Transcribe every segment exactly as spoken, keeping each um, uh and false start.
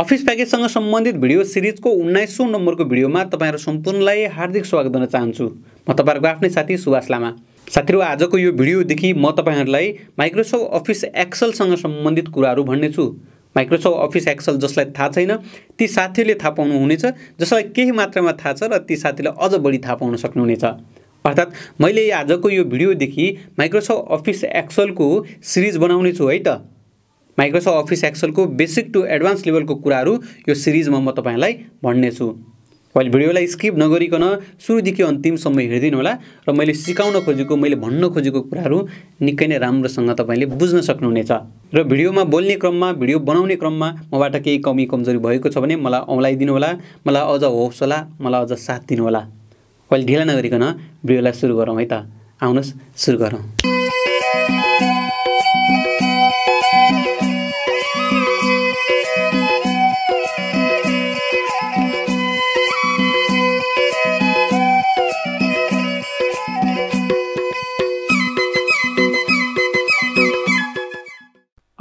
Office प्याकेजसँग सम्बन्धित video सिरिजको उन्नाइसौं नम्बरको भिडियोमा तपाईहरु सम्पूर्णलाई हार्दिक स्वागत गर्न चाहन्छु। म तपाईहरुको आफ्नै साथी सुभाष लामा। साथीहरु, आजको यो भिडियो देखि म तपाईहरुलाई माइक्रोसफ्ट अफिस एक्सेल सँग सम्बन्धित कुराहरु भन्ने छु। माइक्रोसफ्ट अफिस एक्सेल जसलाई थाहा छैन ती साथीहरुले थाहा पाउनु हुनेछ, जसलाई केही मात्रामा थाहा छ र ती साथीले अझ बढी थाहा पाउन सक्नुहुनेछ। अर्थात् मैले आजको यो भिडियो देखि माइक्रोसफ्ट अफिस एक्सेल को सिरिज बनाउने छु है त। माइक्रोसफ्ट अफिस एक्सेल को बेसिक टू एडवांस लेवल को कुराहरु यो सीरीज में म तपाईलाई भन्ने छु। अहिले भिडियोलाई स्किप नगरिकन सुरुदेखि अन्तिमसम्म हेर्दिनु होला र मैले सिकाउन खोजेको मैले भन्न खोजेको कुराहरु निकै नै राम्रोसँग तपाईले बुझ्न सक्नुहुनेछ। र भिडियोमा बोल्ने क्रममा भिडियो बनाउने क्रममा मबाट केही कमी कमजोरी भएको छ भने मलाई औलाइदिनु होला, मलाई अझ हौसला, मलाई अझ साथ दिनु होला। अहिले ढिला नगरिकन भिडियोलाई सुरु गरौँ है त। आउनुस सुरु गरौँ।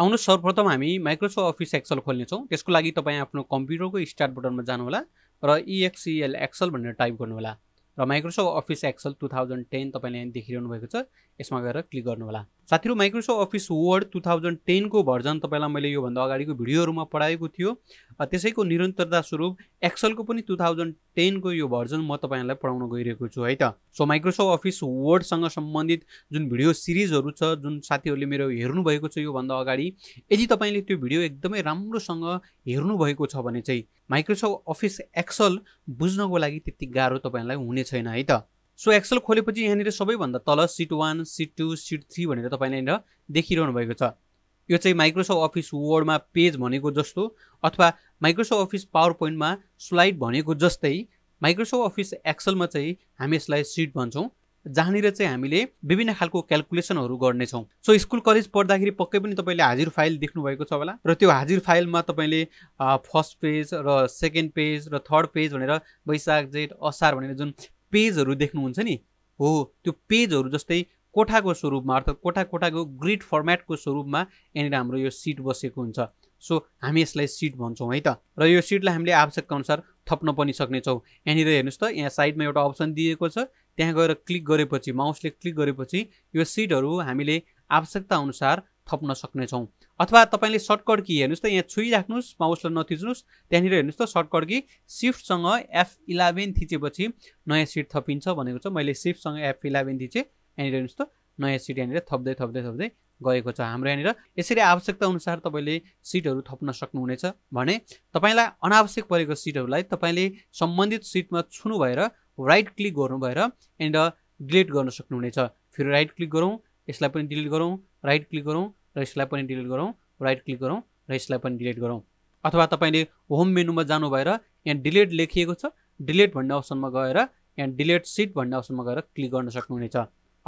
आउनु सर्वप्रथम हामी माइक्रोसफ्ट अफिस एक्सेल खोल्ने छौं। त्यसको लागि तपाईं आफ्नो कम्प्युटरको स्टार्ट बटनमा जानु होला र एक्सेल एक्सेल भनेर टाइप गर्नु होला र Microsoft office Excel two thousand ten तपाईले यहाँ देखिरहनु भएको छ, यसमा गएर क्लिक गर्नु होला। साथीहरु, Microsoft office Word two thousand ten को भर्जन तपाईलाई मैले यो भन्दा अगाडिको भिडियोहरुमा पढाएको थियो। त्यसैको निरन्तरता स्वरूप एक्सेल को पनि टु थाउजन्ड टेन को यो भर्जन म तपाईलाई पढाउन गइरहेको छु है त। सो माइक्रोसफ्ट अफिस वर्ड सँग सम्बन्धित जुन भिडियो सिरिजहरु छ, जुन साथीहरुले मेरो हेर्नु भएको छ यो भन्दा अगाडि, यदि तपाईले त्यो भिडियो एकदमै राम्रोसँग हेर्नु भएको छ भने चाहिँ माइक्रोसफ्ट अफिस एक्सेल बुझ्नको लागि त्यति गाह्रो तपाईलाई हुने छैन है त। सो एक्सेल खोलेपछि यहाँनिर सबैभन्दा तल sheet one, sheet two, sheet three भनेर तपाईले यहाँ देखिरहनु भएको छ। यो चाहिँ माइक्रोसफ्ट अफिस वर्डमा पेज भनेको जस्तो अथवा माइक्रोसफ्ट अफिस पावर पोइन्टमा स्लाइड भनेको जस्तै माइक्रोसफ्ट अफिस एक्सेलमा चाहिँ हामी यसलाई सिट भन्छौँ, जहाँनिर चाहिँ हामीले विभिन्न खालको क्याल्कुलेसनहरू गर्नेछौँ। सो स्कुल कलेज पढ्दाखेरि पक्कै पनि तपाईले हाजिर फाइल देख्नुभएको छ होला र त्यो हाजिर फाइलमा तपाईले फर्स्ट पेज र सेकेन्ड पेज र थर्ड पेज भनेर वैशाख जेठ असार भनेर जुन पेजहरु देख्नुहुन्छ नि, हो त्यो पेजहरु जस्तै कोठाको स्वरूपमा अर्थात कोठा कोठाको ग्रिड फर्मेटको स्वरूपमा यहाँनिर हाम्रो यो सिट बसेको हुन्छ। सो हामी यसलाई सिट भन्छौँ है त। र यो सिटलाई हामीले आवश्यकता अनुसार थप्न पनि सक्नेछौँ। यहाँनिर हेर्नुस् त, यहाँ साइडमा एउटा अप्सन दिएको छ, त्यहाँ गएर क्लिक गरेपछि माउसले क्लिक गरेपछि यो सिटहरु हामीले आवश्यकता अनुसार थप्न सक्नेछौँ। अथवा तपाईले सर्टकट की हेर्नुस् त, यहाँ छुइराख्नुस्, माउसलाई नथिच्नुस्, त्यहाँनिर हेर्नुस् त सर्टकट की शिफ्टसँग एफ इलेभेन थिचेपछि नयाँ सिट थपिन्छ भनेको छ। मैले शिफ्टसँग एफ इलेभेन थिचे, यहाँनिर हेर्नुस् त नयाँ सिट यहाँनिर थप्दै थप्दै थप्दै गएको छ हाम्रो। यहाँनिर यसरी आवश्यकता अनुसार तपाईले सिटहरु थप्न सक्नुहुनेछ भने तपाईलाई अनावश्यक परेको सिटहरुलाई तपाईले सम्बन्धित सिटमा छुनु भएर राइट क्लिक गर्नु भएर यहाँनिर डिलिट गर्न सक्नुहुनेछ। फेरि राइट क्लिक गरौँ, यसलाई पनि डिलिट गरौँ, राइट क्लिक गरौँ र यसलाई पनि डिलिट गरौँ, राइट क्लिक गरौँ र यसलाई पनि डिलिट गरौँ। अथवा तपाईले होम मेनुमा जानु भएर यहाँ डिलिट लेखिएको छ, डिलिट भन्ने अप्सनमा गएर यहाँ डिलिट सिट भन्ने अप्सनमा गएर क्लिक गर्न सक्नुहुनेछ।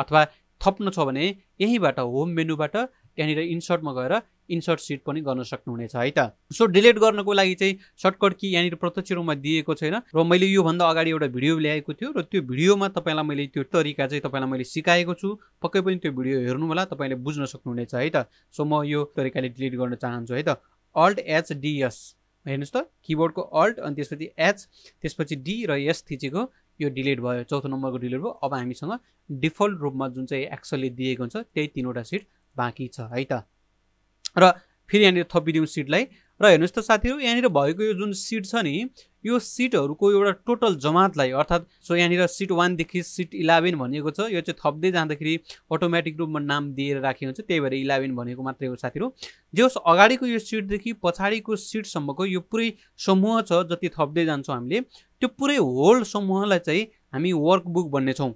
अथवा थप्नु छ भने यहीँबाट होम मेनुबाट यहाँनिर इन्सर्टमा गएर इन्सर्ट सिट पनि गर्न सक्नुहुनेछ है त। सो डिलिट गर्नको लागि चाहिँ सर्टकट की यहाँनिर प्रत्यक्ष रूपमा दिएको छैन र मैले यो भन्दा अगाडि एउटा भिडियो ल्याएको थियो र त्यो भिडियोमा तपाईलाई मैले त्यो तरिका चाहिँ तपाईलाई मैले सिकाएको छु। पक्कै पनि त्यो भिडियो हेर्नु होला, तपाईले बुझ्न सक्नुहुनेछ है त। सो म यो तरिकाले डिलिट गर्न चाहन्छु है त। अल्ट एच डी एस हेर्नुस् त, किबोर्डको अल्ट अनि त्यसपछि एच त्यसपछि डी र एस थिचेको यो डिलिट भयो, चौथो नम्बरको डिलिट भयो। अब हामीसँग डिफल्ट रूपमा जुन चाहिँ एक्सेलले दिएको हुन्छ त्यही तीनवटा सिट बाँकी छ है त। र फेरि यहाँनिर थपिदिउँ सिटलाई र हेर्नुहोस् त साथीहरू, यहाँनिर भएको यो जुन सिट छ नि, यो सिटहरुको एउटा टोटल जमातलाई अर्थात् सो यहाँनिर सिट वान देखि सिट इलेभेन भनेको छ, यो चाहिँ थप्दै जाँदाखेरि अटोमेटिक रूपमा नाम दिएर राखेको हुन्छ, त्यही भएर इलेभेन भनेको मात्रै हो साथीहरू। जे होस्, अगाडिको यो सिटदेखि पछाडिको सिटसम्मको यो पुरै समूह छ, जति थप्दै जान्छौँ हामीले त्यो पुरै होल समूहलाई चाहिँ हामी वर्कबुक भन्नेछौँ।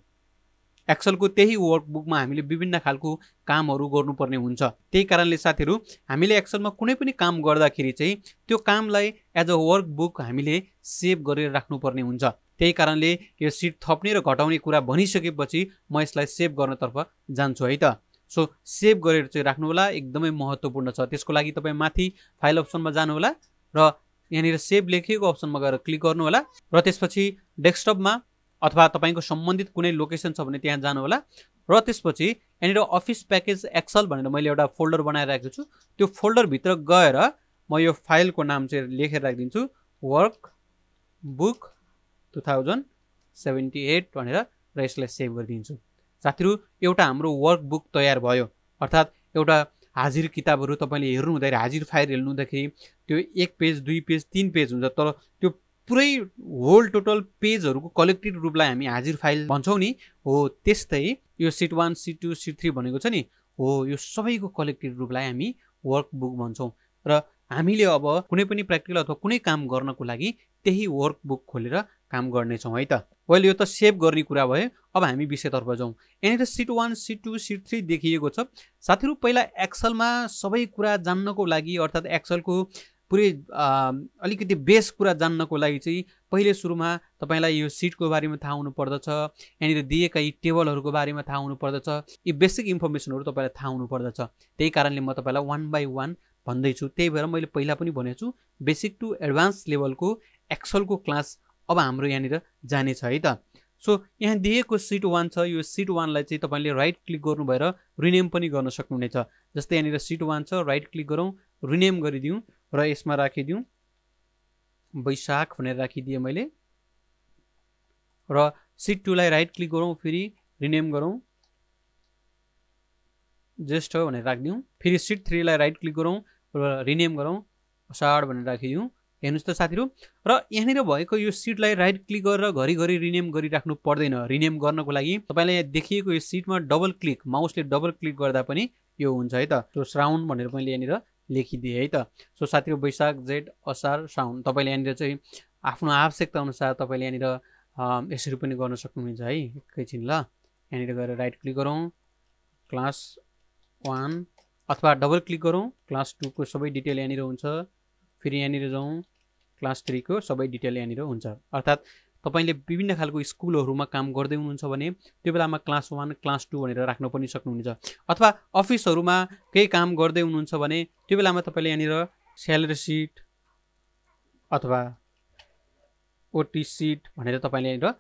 एक्सेलको त्यही वर्कबुकमा हामीले विभिन्न खालको कामहरू गर्नुपर्ने हुन्छ। त्यही कारणले साथीहरू, हामीले एक्सेलमा कुनै पनि काम गर्दाखेरि चाहिँ त्यो कामलाई एज अ वर्कबुक हामीले सेभ गरेर राख्नुपर्ने हुन्छ। त्यही कारणले यो सिट थप्ने र घटाउने कुरा भनिसकेपछि म यसलाई सेभ गर्नतर्फ जान्छु है त। सो सेभ गरेर चाहिँ राख्नु होला, एकदमै महत्त्वपूर्ण छ। त्यसको लागि तपाईँ माथि फाइल अप्सनमा जानु होला र यहाँनिर सेभ लेखिएको अप्सनमा गएर क्लिक गर्नु होला र त्यसपछि डेस्कटपमा अथवा तपाईको सम्बन्धित कुनै लोकेसन छ भने त्यहाँ जानु होला र त्यसपछि यहाँनिर अफिस प्याकेज एक्सेल भनेर मैले एउटा फोल्डर बनाएर राखेको छु, त्यो फोल्डर भित्र गएर म यो फाइल को नाम चाहिँ लेखेर राख्दिन्छु workbook two thousand seventy eight भनेर र यसलाई सेभ गर्दिन्छु। साथीहरु एउटा हाम्रो वर्क बुक तयार भयो अर्थात् एउटा हाजिर किताबहरु तपाईले हेर्नु हुँदा हाजिर फाइल हेर्नु हुँदाखेरि त्यो एक पेज दुई पेज तीन पेज हुन्छ तर त्यो पुरै होल टोटल पेजहरुको कलेक्टेड रूपलाई हामी हाजिर फाइल भन्छौं नि हो त्यस्तै यो sheet one sheet two sheet three भनेको छ नि हो यो सबैको कलेक्टेड रूपलाई हामी वर्क बुक भन्छौं र हामीले अब कुनै पनि प्र्याक्टिकल अथवा कुनै काम गर्नको लागि त्यही वर्क बुक खोलेर काम गर्ने छौं है त। वेल यो त सेभ गर्ने कुरा भयो अब हामी विषयतर्फ जाउँ। यहाँनिर sheet one sheet two sheet three देखिएको छ। साथीहरु पहिला एक्सेलमा सबै कुरा जान्नको लागि अर्थात एक्सेलको पुरै अलिकति बेस कुरा जान्नको लागि चाहिँ पहिले सुरुमा तपाईलाई यो सिटको बारेमा थाहा हुनु पर्दछ, यहाँनिर दिएका यी टेबलहरुको बारेमा थाहा हुनु पर्दछ, यी बेसिक इन्फर्मेसनहरु तपाईलाई थाहा हुनु पर्दछ। त्यही कारणले म तपाईलाई वन बाइ वन भन्दै छु। त्यही भएर मैले पहिला पनि भनेको छु बेसिक टु एडभान्स लेभलको एक्सेलको क्लास अब हाम्रो यहाँनिर जाने छ है त। सो यहाँ दिएको सिट वन छ यो सिट वन लाई चाहिँ तपाईले राइट क्लिक गर्नु भएर रिनेम पनि गर्न सक्नुहुनेछ। जस्तै यहाँनिर सिट वन छ राइट क्लिक गरौं रिनेम गरिदिउँ र यसमा राखिदिउँ बैशाख भनेर राखिदिए मैले र सिट टू लाई राइट क्लिक गरौं फेरि रिनेम गरौं जेस्ट हो भनेर राखिदिउँ। फेरि सिट थ्री लाई राइट क्लिक गरौं र रिनेम गरौं असार भनेर राखिदिउँ। हेर्नुस् त साथीहरु र यहाँनिर भएको यो सिटलाई राइट क्लिक गरेर घरिघरि रिनेम गरिराख्नु पर्दैन। रिनेम गर्नको लागि तपाईले यहाँ देखिएको यो सिटमा डबल क्लिक माउसले डबल क्लिक गर्दा पनि यो हुन्छ है त। सो श्रावण भनेर मैले यहाँनिर लेखिदिए है त। सो साथीहरु बैशाख जेठ असार श्रावण तपाईले यहाँनिर चाहिँ आफ्नो आवश्यकता अनुसार तपाईले यहाँनिर यसरी पनि गर्न सक्नुहुन्छ है। एकैछिन ल यहाँनिर गएर राइट क्लिक गरौँ क्लास वन अथवा डबल क्लिक गरौँ क्लास टू को सबै डिटेल यहाँनिर हुन्छ। फेरि यहाँनिर जाउँ क्लास थ्री को सबै डिटेल यहाँनिर हुन्छ। अर्थात् तपाईले विभिन्न खालको स्कुलहरुमा काम गर्दै हुनुहुन्छ भने त्यो बेलामा क्लास वन क्लास टू भनेर राख्न पनि सक्नुहुन्छ। अथवा अफिसहरुमा केही काम गर्दै हुनुहुन्छ भने त्यो बेलामा तपाईले यहाँनिर स्यालेरी सिट अथवा ओटी सिट भनेर तपाईले यहाँनिर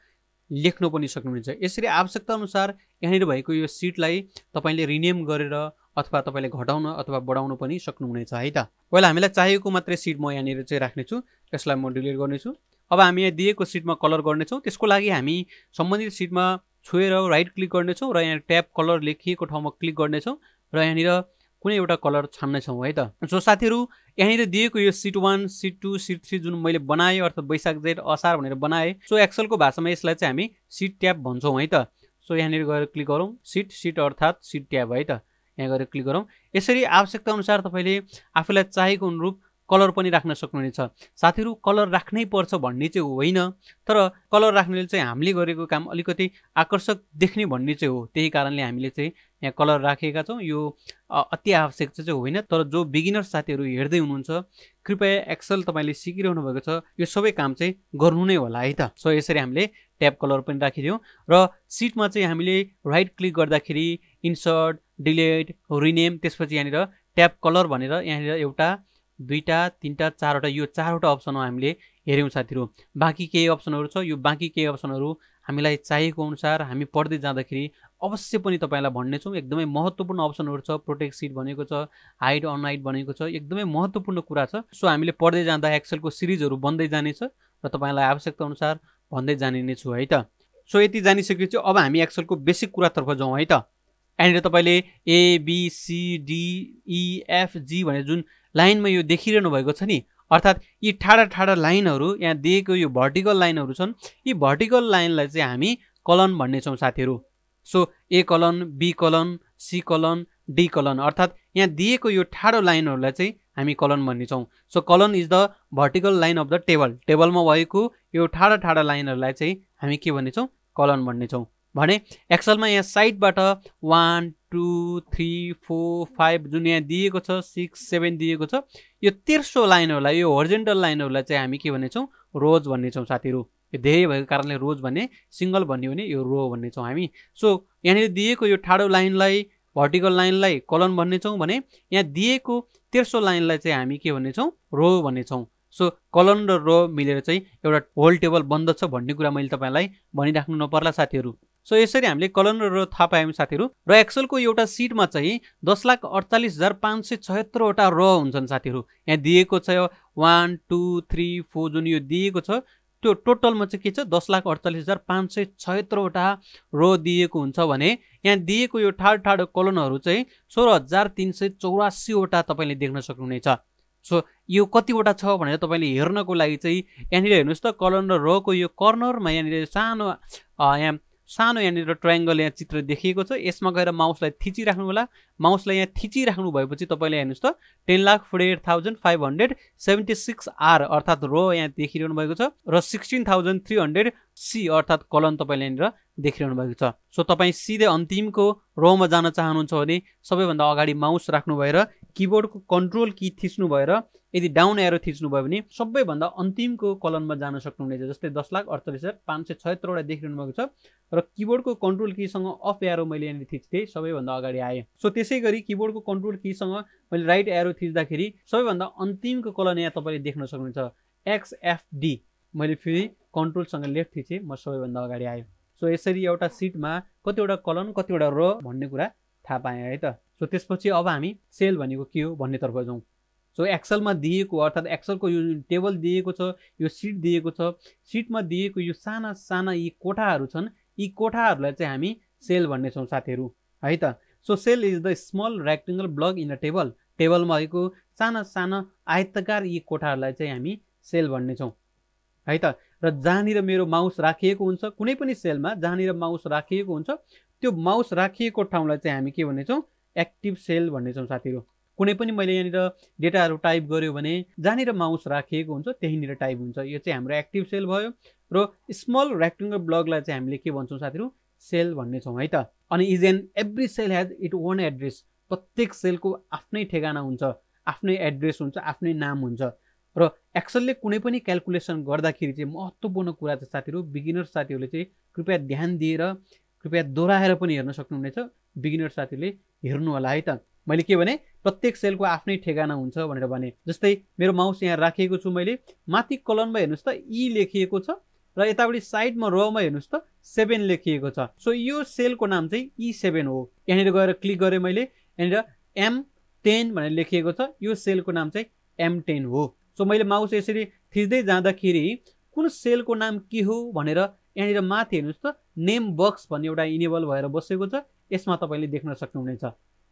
लेख्न पनि सक्नुहुन्छ। यसरी आवश्यकता अनुसार यहाँनिर भएको यो सिटलाई तपाईले रिनेम गरेर अथवा तपाईले घटाउन अथवा बढाउन पनि सक्नुहुनेछ है त। वेल हामीलाई चाहिएको मात्रै सिट म यहाँनिर चाहिँ राख्नेछु। यसलाई म डिलिट गर्नेछु। अब हामी यहाँ दिएको सिटमा कलर गर्नेछौँ। त्यसको लागि हामी सम्बन्धित सिटमा छोएर राइट क्लिक गर्नेछौँ र यहाँ ट्याब कलर लेखिएको ठाउँमा क्लिक गर्नेछौँ र यहाँनिर कुनै एउटा कलर छान्नेछौँ है त। सो साथीहरु यहाँनिर दिएको यो sheet one sheet two sheet three जुन मैले बनाएँ अर्थात् बैशाख जेठ असार भनेर बनाएँ सो एक्सेलको भाषामा यसलाई चाहिँ हामी सिट ट्याब भन्छौँ है त। सो यहाँनिर गएर क्लिक गरौँ सिट सिट अर्थात् सिट ट्याब है त। यहाँ गएर क्लिक गरौँ। यसरी आवश्यकता अनुसार तपाईले आफूलाई चाहेको अनुरूप कलर पनि राख्न सक्नुहुनेछ। साथीहरु कलर राख्नै पर्छ भन्ने चाहिँ होइन तर कलर राख्नेले चाहिँ हामीले गरेको काम अलिकति आकर्षक देख्ने भन्ने चाहिँ हो। त्यही कारणले हामीले चाहिँ यहाँ कलर राखेका छौँ। यो अति आवश्यक चाहिँ होइन तर जो बिगिनर साथीहरु हेर्दै हुनुहुन्छ कृपया एक्सेल तपाईले सिकिरहनु भएको छ यो सबै काम चाहिँ गर्नु नै होला है त। सो यसरी हामीले ट्याब कलर पनि राखिदियौं र सिटमा चाहिँ हामीले राइट क्लिक गर्दाखेरि इन्सर्ट डिलिट रिनेम त्यसपछि यहाँनिर ट्याब कलर भनेर यहाँनिर एउटा दुईटा तीनटा चारवटा यो चारवटा अप्सन हामीले हेर्यौं। साथीहरु बाँकी केही अप्सनहरु छ। यो बाँकी केही अप्सनहरु हामीलाई चाहिएको अनुसार हामी पढ्दै जाँदाखेरि अवश्य पनि तपाईलाई भन्ने छौं। एकदमै महत्त्वपूर्ण अप्सनहरु छ। प्रोटेक्ट सिट भनेको छ, हाइड अनहाइड भनेको छ, एकदमै महत्त्वपूर्ण कुरा छ। सो हामीले पढ्दै जाँदा एक्सेलको सिरिजहरु बन्दै जाने छ र तपाईलाई आवश्यकता अनुसार भन्दै जाने नै छु है त। सो यति जानिसकेपछि अब हामी एक्सेलको बेसिक कुरातर्फ जाउँ है त। यहाँनिर तपाईले A B C D E F G भनेर जुन लाइनमा यो देखिरहनु भएको छ नि अर्थात् यी ठाडा ठाडा लाइनहरु यहाँ दिएको यो भर्टिकल लाइनहरु छन्। यी भर्टिकल लाइनलाई चाहिँ हामी कलन भन्ने छौं साथीहरु। So A column B column C column D column अर्थात् यहाँ दिएको यो ठाडो लाइनहरुलाई चाहिँ हामी कलन भन्ने छौं। So column is the vertical line of the table. टेबलमा भएको यो ठाडा ठाडा लाइनहरुलाई चाहिँ हामी के भन्ने छौं कलन भन्ने छौं। भने एक्सेलमा यहाँ साइडबाट one two three four five जुन यहाँ दिएको छ सिक्स सेभेन दिएको छ यो तेर्सो लाइनहरूलाई यो होरिजेन्टल लाइनहरूलाई चाहिँ हामी के भन्नेछौँ रोज भन्नेछौँ साथीहरू। यो धेरै भएको कारणले रोज भन्ने सिङ्गल भन्यो भने यो रो भन्नेछौँ हामी। सो यहाँनिर दिएको यो ठाडो लाइनलाई भर्टिकल लाइनलाई कलन भन्नेछौँ भने यहाँ दिएको तेर्सो लाइनलाई चाहिँ हामी के भन्नेछौँ रो भन्नेछौँ। सो कलन र रो मिलेर चाहिँ एउटा होल टेबल बन्दछ भन्ने कुरा मैले तपाईँलाई भनिराख्नु नपर्ला साथीहरू। सो यसरी हामीले कलन र थाहा पायौँ साथीहरु। र एक्सेलको एउटा सिटमा चाहिँ दस लाख अड़तालीस हजार पांच सौ छहत्तर वटा र हुन्छन् साथीहरु। यहाँ दिएको छ वन टू थ्री फोर जुन यो दिएको छ त्यो टोटलमा चाहिँ के छ दस लाख अड़तालीस हजार पांच सौ छहत्तर वटा र दिएको हुन्छ भने यहाँ दिएको यो ठाडो ठाडो कलनहरु चाहिँ सोलह हजार तीन सौ चौरासी वटा तपाईले देख्न सक्नुहुनेछ। सो यो कतिवटा छ भनेर तपाईले हेर्नको लागि चाहिँ यहाँनिर हेर्नुस् त कलन र र को यो कर्नरमा यहाँनिर सानो यहाँ सानो यहाँनिर ट्रायंगल यहाँ चित्र देखिएको छ। यसमा गएर माउसलाई थिचिराख्नु होला। माउसलाई यहाँ थिचिराख्नु भएपछि तपाईले हेर्नुस् त ten lakh forty eight thousand five hundred seventy six R अर्थात रो यहाँ देखिरहनु भएको छ र sixteen thousand three hundred C अर्थात कलन तपाईले यहाँनिर देखिरहनु भएको छ। सो तपाईं सिधै अन्तिमको रोमा जान चाहनुहुन्छ भने सबैभन्दा अगाडि माउस राख्नु भएर कीबोर्डको कन्ट्रोल की थिच्नु भएर यदि डाउन एरो थिच्नु भयो भने सबैभन्दा अन्तिमको कलममा जान सक्नुहुनेछ। जस्तै दस लाख अड़तालीस हजार पांच सौ छहत्तर वटा देखिरहनु भएको छ र कीबोर्डको कन्ट्रोल कीसँग अफ एरो मैले यहाँनिर थिच्थे सबैभन्दा अगाडि आएँ। सो त्यसै गरी कीबोर्डको कन्ट्रोल कीसँग मैले राइट एरो थिच्दाखेरि सबैभन्दा अन्तिमको कलन यहाँ तपाईँले देख्न सक्नुहुन्छ एक्स एफ डी। मैले फेरि कन्ट्रोलसँग लेफ्ट थिचेँ म सबैभन्दा अगाडि आएँ। सो यसरी एउटा सिटमा कतिवटा कलन कतिवटा रो भन्ने कुरा थाहा पाएँ है त। सो त्यसपछि अब हामी सेल भनेको के हो भन्ने तर्फ जाउँ। सो एक्सेलमा दिएको अर्थात एक्सेलको यो टेबल दिएको छ यो सिट दिएको छ सिटमा दिएको यो साना साना यी कोठाहरू छन् यी कोठाहरूलाई चाहिँ हामी सेल भन्ने छौँ साथीहरू है त। So cell is the small rectangle block in a table. टेबलमा भएको साना साना आयताकार यी कोठाहरूलाई चाहिँ हामी सेल भन्ने छौँ है त। र जहाँनिर मेरो माउस राखिएको हुन्छ कुनै पनि सेलमा जहाँनिर माउस राखिएको हुन्छ त्यो माउस राखिएको ठाउँलाई चाहिँ हामी के भन्नेछौँ एक्टिभ सेल भन्ने छौँ साथीहरू। कुनै पनि मैले यहाँनिर डेटाहरू टाइप गर्यो भने जहाँनिर माउस राखिएको हुन्छ त्यहीँनिर टाइप हुन्छ। यो चाहिँ हाम्रो एक्टिभ सेल भयो र स्मल रेक्टेंगल ब्लकलाई चाहिँ हामीले के भन्छौँ साथीहरू सेल भन्ने छौँ है त। अनि is an every cell has it own address. प्रत्येक सेलको आफ्नै ठेगाना हुन्छ आफ्नै एड्रेस हुन्छ आफ्नै नाम हुन्छ। र एक्सेलले कुनै पनि क्याल्कुलेसन गर्दाखेरि चाहिँ महत्त्वपूर्ण कुरा चाहिँ साथीहरू बिगिनर साथीहरूले चाहिँ कृपया ध्यान दिएर कृपया दोहोऱ्याएर पनि हेर्न सक्नुहुनेछ। बिगिनर साथीहरूले हेर्नु होला है त। मैले के भने प्रत्येक सेलको आफ्नै ठेगाना हुन्छ भनेर भने। जस्तै मेरो माउस यहाँ राखेको छु मैले माथि कलनमा हेर्नुहोस् त ई लेखिएको छ र यतापट्टि साइडमा रोमा हेर्नुहोस् त सेभेन लेखिएको छ। सो यो सेलको नाम चाहिँ ई सेभेन हो। यहाँनिर गएर क्लिक गरेँ मैले यहाँनिर एम टेन भनेर लेखिएको छ यो सेलको नाम चाहिँ एम टेन हो। सो मैले माउस यसरी थिच्दै जाँदाखेरि कुन सेलको नाम के हो भनेर यहाँनिर माथि हेर्नुहोस् त नेम बक्स भन्ने एउटा इनेबल भएर बसेको छ यसमा तपाईँले देख्न सक्नुहुनेछ।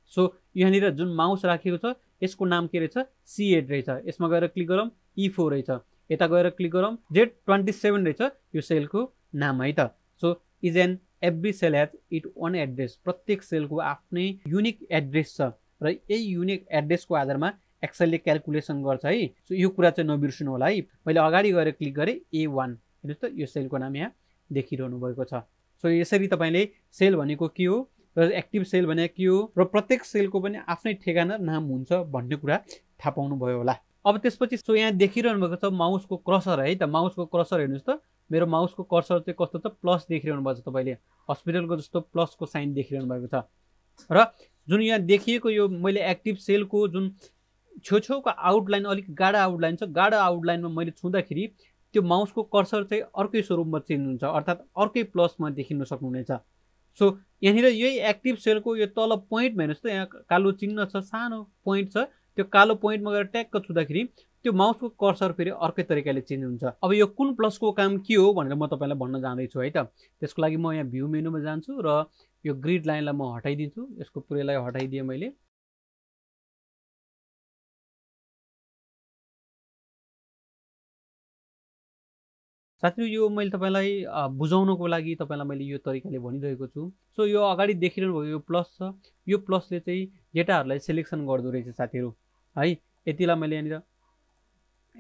सो यहाँनिर जुन माउस राखेको छ यसको नाम के रहेछ सी एट रहेछ। यसमा गएर क्लिक गरौँ ई फोर रहेछ। यता गएर क्लिक गरौँ जेड ट्वेन्टी सेभेन रहेछ यो सेलको नाम है त। So is an every cell has it own address. प्रत्येक सेलको आफ्नै युनिक एड्रेस छ र यही युनिक एड्रेसको आधारमा एक्सेलले क्याल्कुलेसन गर्छ है। सो यो कुरा चाहिँ नबिर्सनु होला है। मैले अगाडि गएर क्लिक गरेँ ए वान हेर्नुहोस् त यो सेलको नाम यहाँ देखिरहनु भएको छ। सो यसरी तपाईँले सेल भनेको के हो र एक्टिभ सेल भनेको के हो र प्रत्येक सेलको पनि आफ्नै ठेगाना नाम हुन्छ भन्ने कुरा थाहा पाउनुभयो होला। अब त्यसपछि सो यहाँ देखिरहनु भएको छ माउसको क्रसर है त। माउसको क्रसर हेर्नुहोस् त मेरो माउसको क्रसर चाहिँ कस्तो छ प्लस देखिरहनु भएको छ। तपाईँले हस्पिटलको जस्तो प्लसको साइन देखिरहनु भएको छ र जुन यहाँ देखिएको यो मैले एक्टिभ सेलको जुन छेउछेउको आउटलाइन अलिक गाडा आउटलाइन छ गाडा आउटलाइनमा मैले छुँदाखेरि त्यो माउसको कर्सर चाहिँ अर्कै स्वरूपमा चिन्नुहुन्छ अर्थात् अर्कै प्लसमा देखिन सक्नुहुनेछ। सो यहाँनिर यही एक्टिभ सेलको यो तल पोइन्टमा हेर्नुहोस् त यहाँ कालो चिन्ह छ सानो पोइन्ट छ त्यो कालो पोइन्टमा गएर ट्याक्क छुँदाखेरि त्यो माउसको कर्सर फेरि अर्कै तरिकाले चेन्ज हुन्छ। अब यो कुन प्लसको काम के हो भनेर म तपाईँलाई भन्न जाँदैछु है त। त्यसको लागि म यहाँ भ्यू मेनुमा जान्छु र यो ग्रिड लाइनलाई म हटाइदिन्छु। यसको पुरैलाई हटाइदिएँ मैले। साथीहरु यो मैले तपाईलाई बुझाउनको लागि तपाईलाई मैले यो तरिकाले भनिरहेको छु। सो यो अगाडि देखिरहनु भएको यो प्लस छ यो प्लसले चाहिँ डेटाहरूलाई सेलेक्सन गर्दो रहेछ साथीहरु है। यतिलाई मैले यहाँनिर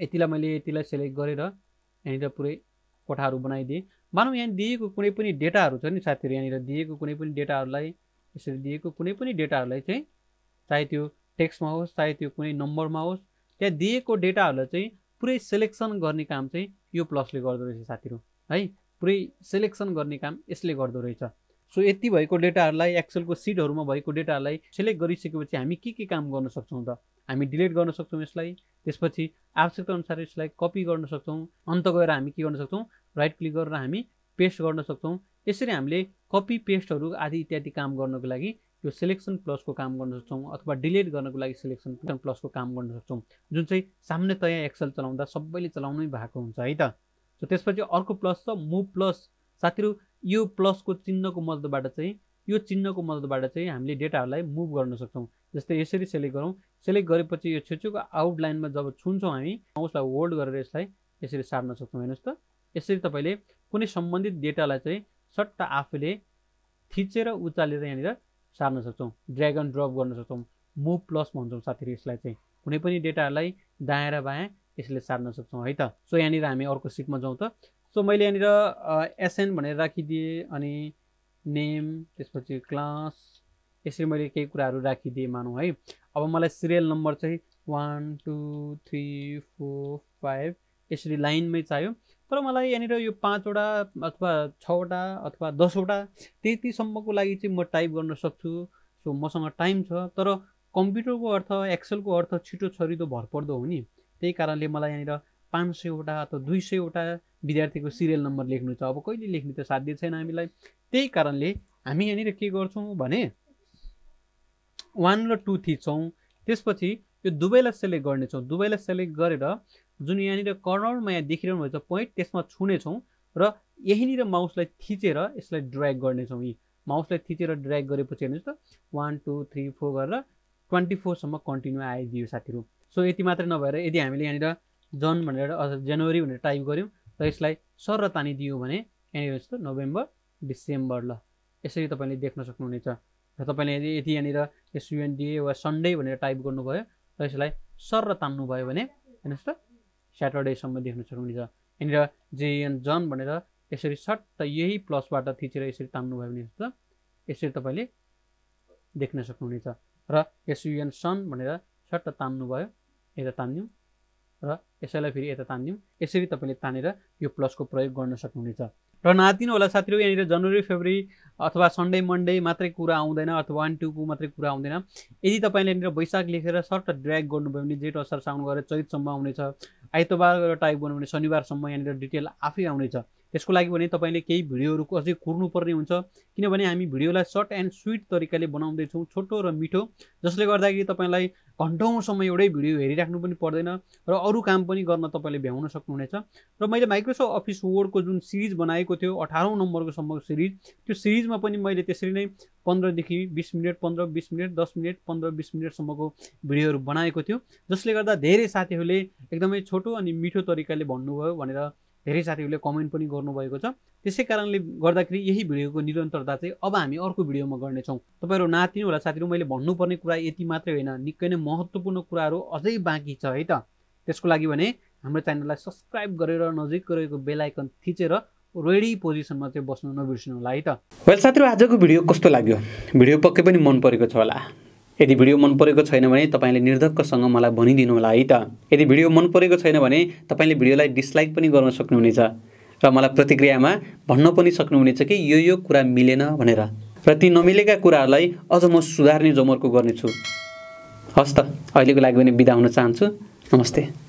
यतिलाई मैले यतिलाई सेलेक्ट गरेर यहाँनिर पुरै कोठाहरू बनाइदिएँ। मानौँ यहाँ दिएको कुनै पनि डेटाहरू छ नि साथीहरु यहाँनिर दिएको कुनै पनि डेटाहरूलाई यसरी दिएको कुनै पनि डेटाहरूलाई चाहिँ चाहे त्यो टेक्स्टमा होस् चाहे त्यो कुनै नम्बरमा होस् त्यहाँ दिएको डेटाहरूलाई चाहिँ पुरै सेलेक्सन गर्ने काम चाहिँ यो प्लसले गर्दो रहेछ साथीहरू है। पुरै सेलेक्सन गर्ने काम यसले गर्दो रहेछ। सो यति भएको डेटाहरूलाई एक्सेलको सिटहरूमा भएको डेटाहरूलाई सेलेक्ट गरिसकेपछि हामी के के काम गर्न सक्छौँ त। हामी डिलिट गर्न सक्छौँ यसलाई। त्यसपछि आवश्यकता अनुसार यसलाई कपी गर्न सक्छौँ। अन्त गएर हामी के गर्न सक्छौँ राइट क्लिक गरेर हामी पेस्ट गर्न सक्छौं। यसरी हामीले कपी पेस्टहरु आदि इत्यादि काम गर्नको लागि यो सिलेक्सन प्लस को काम गर्न सक्छौं अथवा डिलिट गर्नको लागि सिलेक्सन प्लस को काम गर्न सक्छौं, जुन चाहिँ सामान्यतया एक्सेल चलाउँदा सबैले चलाउनै भएको हुन्छ है त। सो त्यसपछि अर्को प्लस छ मूव प्लस। साथीहरु यो प्लस को चिन्ह को मद्दतबाट चाहिँ यो चिन्ह को मद्दतबाट चाहिँ हामीले डेटाहरुलाई मुभ गर्न सक्छौं। जस्तै यसरी सेलेक्ट गरौं, सेलेक्ट गरेपछि यो छुचुको आउटलाइनमा जब छुन्छौं हामी माउसलाई होल्ड गरेर यसलाई यसरी सार्न सक्छौं। हेर्नुस् त, यसरी तपाईले कुनै सम्बन्धित डेटालाई चाहिँ सट्ट आफूले थिचेर उचालेर यहाँनिर सार्न सक्छौं, ड्र्याग एन्ड ड्रप गर्न सक्छौं, मुभ प्लस भन्छौं साथीहरु। यसलाई चाहिँ कुनै पनि डेटालाई दायाँ र बायाँ यसले सार्न सक्छौं है त। सो यहाँनिर हामी अर्को सिटमा जाउँ त। सो मैले यहाँनिर एसएन भनेर राखिदिए अनि नेम त्यसपछि क्लास यसरी मैले केही कुराहरू राखिदिए मानौँ है। अब मलाई सिरियल नम्बर चाहिँ one two three four five यसरी लाइनमै चाहियो, तर मलाई यहाँनिर यो पाँचवटा अथवा छवटा अथवा दसवटा त्यतिसम्मको लागि चाहिँ म टाइप गर्न सक्छु। सो मसँग टाइम छ, तर कम्प्युटरको अर्थ एक्सेलको अर्थ छिटो छरिदो भरपर्दो हो नि, त्यही कारणले मलाई यहाँनिर पाँच सौवटा अथवा दुई सौवटा विद्यार्थीको सिरियल नम्बर लेख्नु छ। अब कहिले लेख्ने त साध्य छैन हामीलाई, त्यही कारणले हामी यहाँनिर के गर्छौँ भने वान र टू थिच्छौँ, त्यसपछि यो दुवैलाई सेलेक्ट गर्नेछौँ। दुवैलाई सेलेक्ट गरेर जुन यहाँनिर कर्नरमा यहाँ देखिरहनु भएको छ पोइन्ट त्यसमा छुनेछौँ र यहीँनिर माउसलाई थिचेर यसलाई ड्र्याग गर्नेछौँ। यी माउसलाई थिचेर ड्र्याग गरेपछि हेर्नुहोस् त वान टू थ्री फोर गरेर ट्वेन्टी फोरसम्म कन्टिन्यू आइदियो साथीहरू। सो यति मात्र नभएर यदि हामीले यहाँनिर जन भनेर अथवा जनवरी भनेर टाइप गऱ्यौँ र यसलाई सर तानिदियो भने यहाँनिर जस्तो नोभेम्बर डिसेम्बर ल यसरी तपाईँले देख्न सक्नुहुनेछ। र तपाईँले यदि यति यहाँनिर एसयुएनडिए वा सन्डे भनेर टाइप गर्नुभयो र यसलाई सर तान्नुभयो भने हेर्नुहोस् त स्याटरडेसम्म देख्न सक्नुहुनेछ। यहाँनिर जेएन जन भनेर यसरी सट्ट यही प्लसबाट थिचेर यसरी तान्नुभयो भने जस्तो यसरी तपाईँले देख्न सक्नुहुनेछ। र एसयुएन सन भनेर सट्ट तान्नुभयो यता तान्यौँ र यसैलाई फेरि यता तान्दियौँ, यसरी तपाईँले तानेर यो प्लसको प्रयोग गर्न सक्नुहुनेछ। र नआतिनु होला साथीहरू, यहाँनिर जनवरी फेब्रुअरी अथवा सन्डे मन्डे मात्रै कुरा आउँदैन अथवा वान टूको मात्रै कुरा आउँदैन। यदि तपाईँले यहाँनिर वैशाख लेखेर सर्ट ड्र्याग गर्नुभयो भने जेठ असार साउन गरेर चैतसम्म आउनेछ, आइतबार टाइप गर्नु भने शनिबारसम्म यहाँनिर डिटेल आफै आउनेछ। त्यसको लागि भने तपाईँले केही भिडियोहरूको अझै कुर्नुपर्ने हुन्छ, किनभने हामी भिडियोलाई सर्ट एन्ड स्विट तरिकाले बनाउँदैछौँ, छोटो र मिठो, जसले गर्दाखेरि तपाईँलाई घन्टौँसम्म एउटै भिडियो हेरिराख्नु पनि पर्दैन र अरू काम पनि गर्न तपाईँले भ्याउन सक्नुहुनेछ। र मैले माइक्रोसफ्ट अफिस वर्डको जुन सिरिज बनाएको थियो अठारौँ नम्बरको सम्म सिरिज, त्यो सिरिजमा पनि मैले त्यसरी नै पन्ध्रदेखि बिस मिनट पन्ध्र बिस मिनट दस मिनट पन्ध्र बिस मिनटसम्मको भिडियोहरू बनाएको थियो, जसले गर्दा धेरै साथीहरूले एकदमै छोटो अनि मिठो तरिकाले भन्नुभयो भनेर धेरै साथीहरूले कमेन्ट पनि गर्नुभएको छ। त्यसै कारणले गर्दाखेरि यही भिडियोको निरन्तरता चाहिँ अब हामी अर्को भिडियोमा गर्नेछौँ। तपाईँहरू नआतिनु होला साथीहरू, मैले भन्नुपर्ने कुरा यति मात्रै होइन, निकै नै महत्त्वपूर्ण कुराहरू अझै बाँकी छ है त। त्यसको लागि भने हाम्रो च्यानललाई सब्सक्राइब गरेर नजिक रहेको बेल आइकन थिचेर रेडी पोजिसनमा चाहिँ बस्नु नबिर्सिनु होला है त। वेल साथीहरू, आजको भिडियो कस्तो लाग्यो? भिडियो पक्कै पनि मन परेको छ होला। यदि भिडियो मन परेको छैन भने तपाईँले निर्धक्कसँग मलाई भनिदिनु होला है त। यदि भिडियो मन परेको छैन भने तपाईँले भिडियोलाई डिसलाइक पनि गर्न सक्नुहुनेछ र मलाई प्रतिक्रियामा भन्न पनि सक्नुहुनेछ कि यो यो कुरा मिलेन भनेर, र ती नमिलेका कुराहरूलाई अझ म सुधार्ने जमर्को गर्नेछु। हस् त, अहिलेको लागि भने बिदा हुन चाहन्छु। नमस्ते।